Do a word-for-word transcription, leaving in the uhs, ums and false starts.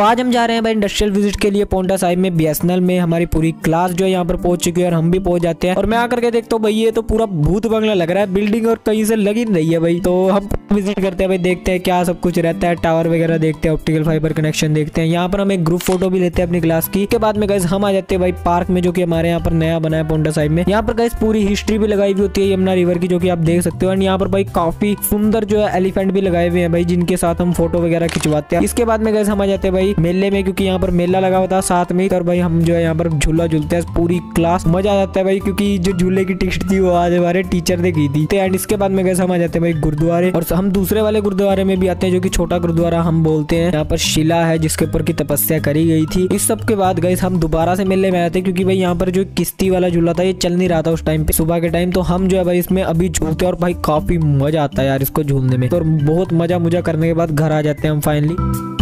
तो आज हम जा रहे हैं भाई इंडस्ट्रियल विजिट के लिए पोंडा साहिब में। बीएसएनएल में हमारी पूरी क्लास जो है यहाँ पर पहुंच चुकी है और हम भी पहुंच जाते हैं। और मैं आकर के देखता हूँ भाई ये तो पूरा भूत बंगला लग रहा है, बिल्डिंग और कहीं से लगी नहीं रही है भाई। तो हम विजिट करते हैं भाई, देखते हैं क्या सब कुछ रहता है, टावर वगैरह देखते हैं, ऑप्टिकल फाइबर कनेक्शन देखते हैं। यहाँ पर हम एक ग्रुप फोटो भी लेते हैं अपनी क्लास की। के बाद में गाइस हम आ जाते हैं भाई पार्क में, जो कि हमारे यहाँ पर नया बना है पोंडा साहिब में। यहाँ पर गाइस पूरी हिस्ट्री भी लगाई हुई होती है यमुना रिवर की, जो कि आप देख सकते हो। एंड यहाँ पर भाई काफी सुंदर जो है एलिफेंट भी लगाए हुए हैं भाई, जिनके साथ हम फोटो वगैरह खिंचवाते हैं। इसके बाद में गाइस हम आ जाते हैं भाई मेले में, क्योंकि यहाँ पर मेला लगा होता है साथ में। और भाई हम जो है यहाँ पर झूला झूलते हैं पूरी क्लास, मजा आ जाता है भाई, क्योंकि जो झूले की टिकट थी वो आज हमारे टीचर ने की थी। एंड इसके बाद में गाइस हम आ जाते हैं भाई गुरुद्वारे, और हम दूसरे वाले गुरुद्वारे में भी आते हैं जो कि छोटा गुरुद्वारा हम बोलते हैं। यहाँ पर शिला है जिसके ऊपर की तपस्या करी गई थी। इस सब के बाद गाइस हम दोबारा से मेले में आते हैं, क्योंकि भाई यहाँ पर जो किश्ती वाला झूला था ये चल नहीं रहा था उस टाइम पे सुबह के टाइम। तो हम जो है भाई इसमें अभी झूलते हैं और भाई काफी मजा आता है यार इसको झूलने में। तो बहुत मजा मुझा करने के बाद घर आ जाते हैं हम फाइनली।